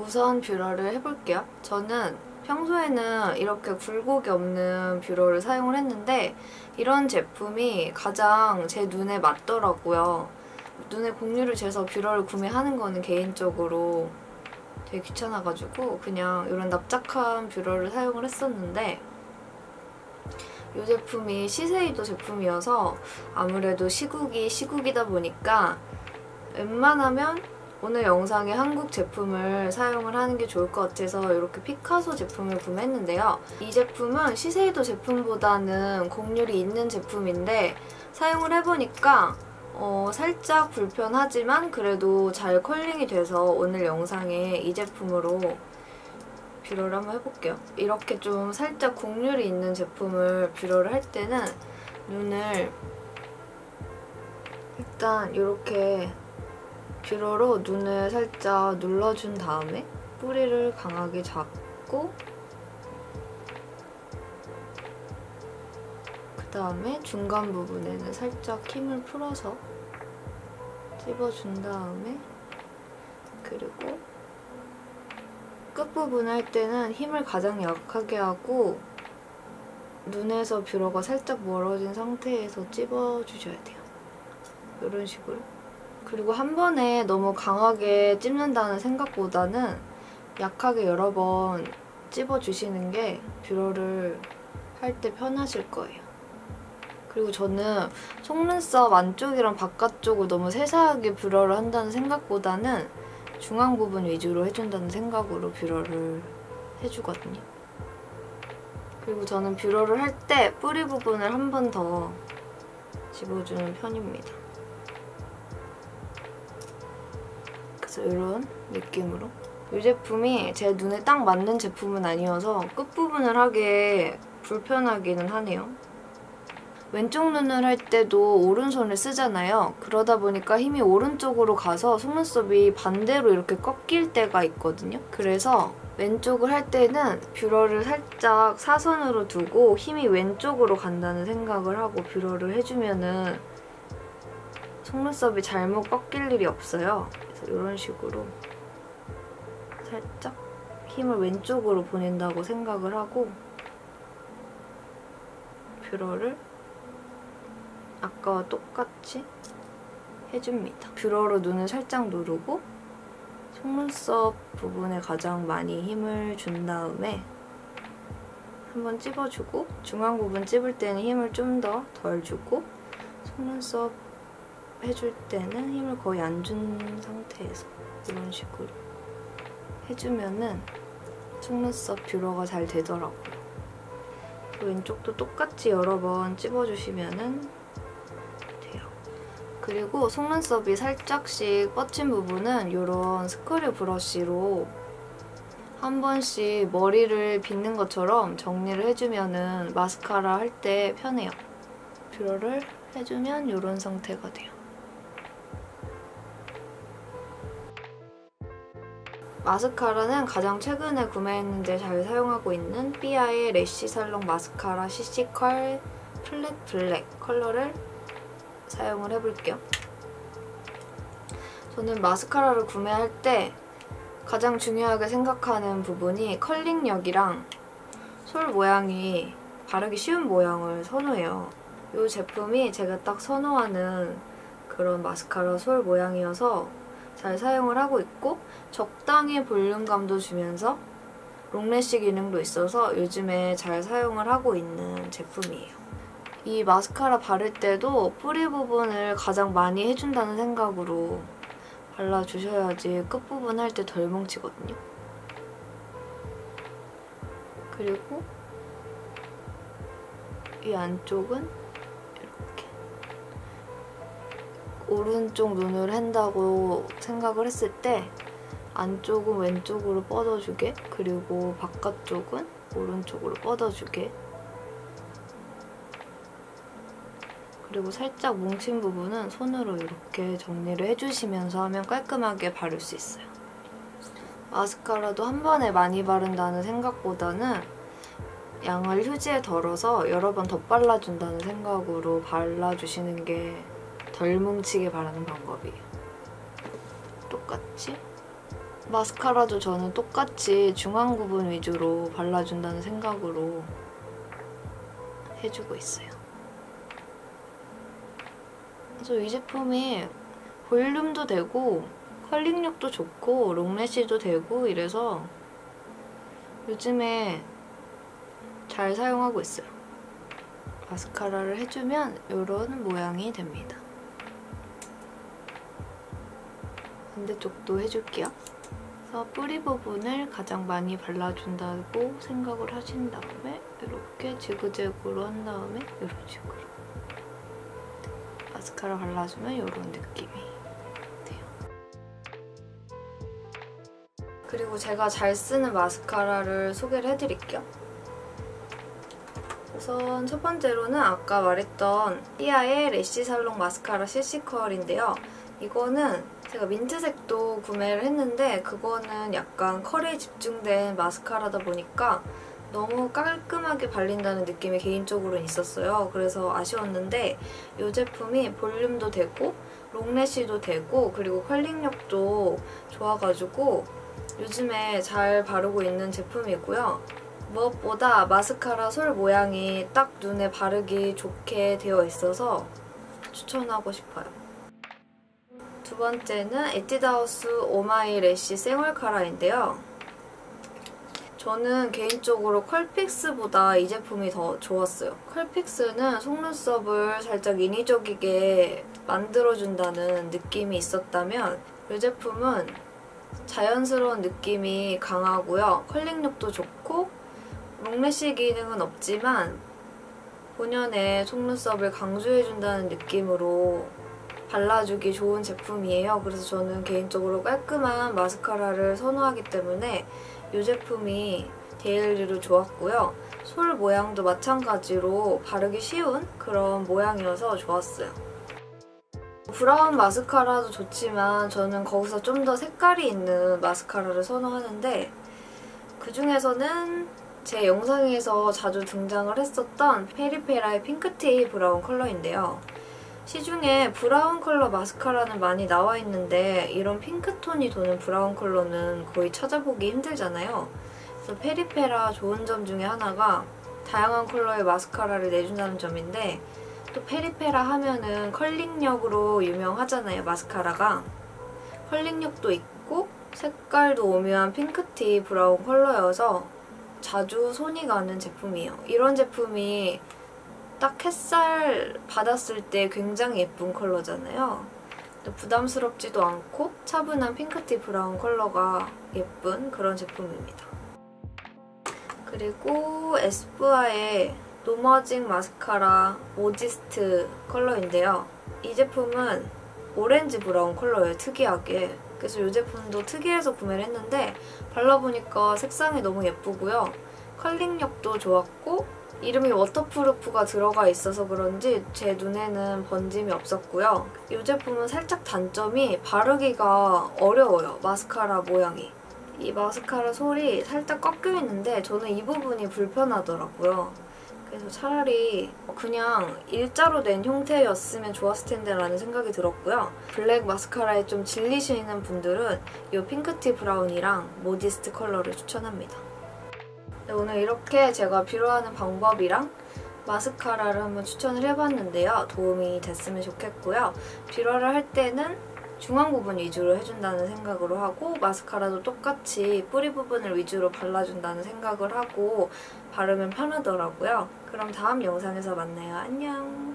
우선 뷰러를 해볼게요. 저는 평소에는 이렇게 굴곡이 없는 뷰러를 사용을 했는데 이런 제품이 가장 제 눈에 맞더라고요. 눈에 공유를 재서 뷰러를 구매하는 거는 개인적으로 되게 귀찮아가지고 그냥 이런 납작한 뷰러를 사용을 했었는데 이 제품이 시세이도 제품이어서 아무래도 시국이다 보니까 웬만하면 오늘 영상에 한국 제품을 사용을 하는 게 좋을 것 같아서 이렇게 피카소 제품을 구매했는데요. 이 제품은 시세이도 제품보다는 곡률이 있는 제품인데 사용을 해보니까 살짝 불편하지만 그래도 잘 컬링이 돼서 오늘 영상에 이 제품으로 뷰러를 한번 해볼게요. 이렇게 좀 살짝 곡률이 있는 제품을 뷰러를 할 때는 눈을 일단 이렇게 뷰러로 눈을 살짝 눌러준 다음에 뿌리를 강하게 잡고 그 다음에 중간 부분에는 살짝 힘을 풀어서 찝어준 다음에 그리고 끝부분 할 때는 힘을 가장 약하게 하고 눈에서 뷰러가 살짝 멀어진 상태에서 찝어주셔야 돼요. 이런 식으로. 그리고 한 번에 너무 강하게 찝는다는 생각보다는 약하게 여러 번 찝어주시는 게 뷰러를 할 때 편하실 거예요. 그리고 저는 속눈썹 안쪽이랑 바깥쪽을 너무 세세하게 뷰러를 한다는 생각보다는 중앙 부분 위주로 해준다는 생각으로 뷰러를 해주거든요. 그리고 저는 뷰러를 할 때 뿌리 부분을 한 번 더 집어주는 편입니다. 그래서 이런 느낌으로. 이 제품이 제 눈에 딱 맞는 제품은 아니어서 끝부분을 하기에 불편하기는 하네요. 왼쪽 눈을 할 때도 오른손을 쓰잖아요. 그러다 보니까 힘이 오른쪽으로 가서 속눈썹이 반대로 이렇게 꺾일 때가 있거든요. 그래서 왼쪽을 할 때는 뷰러를 살짝 사선으로 두고 힘이 왼쪽으로 간다는 생각을 하고 뷰러를 해주면은 속눈썹이 잘못 꺾일 일이 없어요. 그래서 이런 식으로 살짝 힘을 왼쪽으로 보낸다고 생각을 하고 뷰러를 아까와 똑같이 해줍니다. 뷰러로 눈을 살짝 누르고 속눈썹 부분에 가장 많이 힘을 준 다음에 한번 찝어주고 중앙 부분 찝을 때는 힘을 좀 더 덜 주고 속눈썹 해줄 때는 힘을 거의 안 준 상태에서 이런 식으로 해주면은 속눈썹 뷰러가 잘 되더라고요. 왼쪽도 똑같이 여러 번 찝어주시면은 그리고 속눈썹이 살짝씩 뻗친 부분은 이런 스크류 브러쉬로 한 번씩 머리를 빗는 것처럼 정리를 해주면은 마스카라 할 때 편해요. 뷰러를 해주면 이런 상태가 돼요. 마스카라는 가장 최근에 구매했는데 잘 사용하고 있는 삐아의 래쉬 살롱 마스카라 CC컬 플랫 블랙 컬러를 사용을 해볼게요. 저는 마스카라를 구매할 때 가장 중요하게 생각하는 부분이 컬링력이랑 솔 모양이 바르기 쉬운 모양을 선호해요. 이 제품이 제가 딱 선호하는 그런 마스카라 솔 모양이어서 잘 사용을 하고 있고 적당히 볼륨감도 주면서 롱래쉬 기능도 있어서 요즘에 잘 사용을 하고 있는 제품이에요. 이 마스카라 바를 때도 뿌리 부분을 가장 많이 해준다는 생각으로 발라주셔야지 끝부분 할 때 덜 뭉치거든요. 그리고 이 안쪽은 이렇게 오른쪽 눈을 한다고 생각을 했을 때 안쪽은 왼쪽으로 뻗어주게 그리고 바깥쪽은 오른쪽으로 뻗어주게 그리고 살짝 뭉친 부분은 손으로 이렇게 정리를 해주시면서 하면 깔끔하게 바를 수 있어요. 마스카라도 한 번에 많이 바른다는 생각보다는 양을 휴지에 덜어서 여러 번 덧발라준다는 생각으로 발라주시는 게 덜 뭉치게 바르는 방법이에요. 똑같이 마스카라도 저는 똑같이 중앙 부분 위주로 발라준다는 생각으로 해주고 있어요. 그래서 이 제품이 볼륨도 되고 컬링력도 좋고 롱래쉬도 되고 이래서 요즘에 잘 사용하고 있어요. 마스카라를 해주면 이런 모양이 됩니다. 반대쪽도 해줄게요. 그래서 뿌리 부분을 가장 많이 발라준다고 생각을 하신 다음에 이렇게 지그재그로 한 다음에 이런 식으로 마스카라 발라주면 이런 느낌이 돼요. 그리고 제가 잘 쓰는 마스카라를 소개를 해드릴게요. 우선 첫 번째로는 아까 말했던 띠아의 래쉬 살롱 마스카라 CC 컬인데요. 이거는 제가 민트색도 구매를 했는데 그거는 약간 컬에 집중된 마스카라다 보니까 너무 깔끔하게 발린다는 느낌이 개인적으로는 있었어요. 그래서 아쉬웠는데 이 제품이 볼륨도 되고 롱래쉬도 되고 그리고 컬링력도 좋아가지고 요즘에 잘 바르고 있는 제품이고요. 무엇보다 마스카라 솔 모양이 딱 눈에 바르기 좋게 되어 있어서 추천하고 싶어요. 두 번째는 에뛰드 하우스 오 마이 래쉬 생얼 카라인데요. 저는 개인적으로 컬픽스보다 이 제품이 더 좋았어요. 컬픽스는 속눈썹을 살짝 인위적이게 만들어준다는 느낌이 있었다면 이 제품은 자연스러운 느낌이 강하고요. 컬링력도 좋고 롱래쉬 기능은 없지만 본연의 속눈썹을 강조해준다는 느낌으로 발라주기 좋은 제품이에요. 그래서 저는 개인적으로 깔끔한 마스카라를 선호하기 때문에 이 제품이 데일리로 좋았고요. 솔 모양도 마찬가지로 바르기 쉬운 그런 모양이어서 좋았어요. 브라운 마스카라도 좋지만 저는 거기서 좀 더 색깔이 있는 마스카라를 선호하는데 그 중에서는 제 영상에서 자주 등장을 했었던 페리페라의 핑크티 브라운 컬러인데요. 시중에 브라운 컬러 마스카라는 많이 나와 있는데 이런 핑크톤이 도는 브라운 컬러는 거의 찾아보기 힘들잖아요. 그래서 페리페라 좋은 점 중에 하나가 다양한 컬러의 마스카라를 내준다는 점인데 또 페리페라 하면은 컬링력으로 유명하잖아요, 마스카라가. 컬링력도 있고 색깔도 오묘한 핑크티 브라운 컬러여서 자주 손이 가는 제품이에요. 이런 제품이 딱 햇살 받았을 때 굉장히 예쁜 컬러잖아요. 부담스럽지도 않고 차분한 핑크티 브라운 컬러가 예쁜 그런 제품입니다. 그리고 에스쁘아의 노머징 마스카라 오지스트 컬러인데요. 이 제품은 오렌지 브라운 컬러예요, 특이하게. 그래서 이 제품도 특이해서 구매를 했는데 발라보니까 색상이 너무 예쁘고요. 컬링력도 좋았고 이름이 워터프루프가 들어가 있어서 그런지 제 눈에는 번짐이 없었고요. 이 제품은 살짝 단점이 바르기가 어려워요, 마스카라 모양이. 이 마스카라 솔이 살짝 꺾여 있는데 저는 이 부분이 불편하더라고요. 그래서 차라리 그냥 일자로 된 형태였으면 좋았을 텐데 라는 생각이 들었고요. 블랙 마스카라에 좀 질리시는 분들은 이 핑크티 브라운이랑 모디스트 컬러를 추천합니다. 네, 오늘 이렇게 제가 비료하는 방법이랑 마스카라를 한번 추천을 해봤는데요. 도움이 됐으면 좋겠고요. 비료를 할 때는 중앙 부분 위주로 해준다는 생각으로 하고 마스카라도 똑같이 뿌리 부분을 위주로 발라준다는 생각을 하고 바르면 편하더라고요. 그럼 다음 영상에서 만나요. 안녕!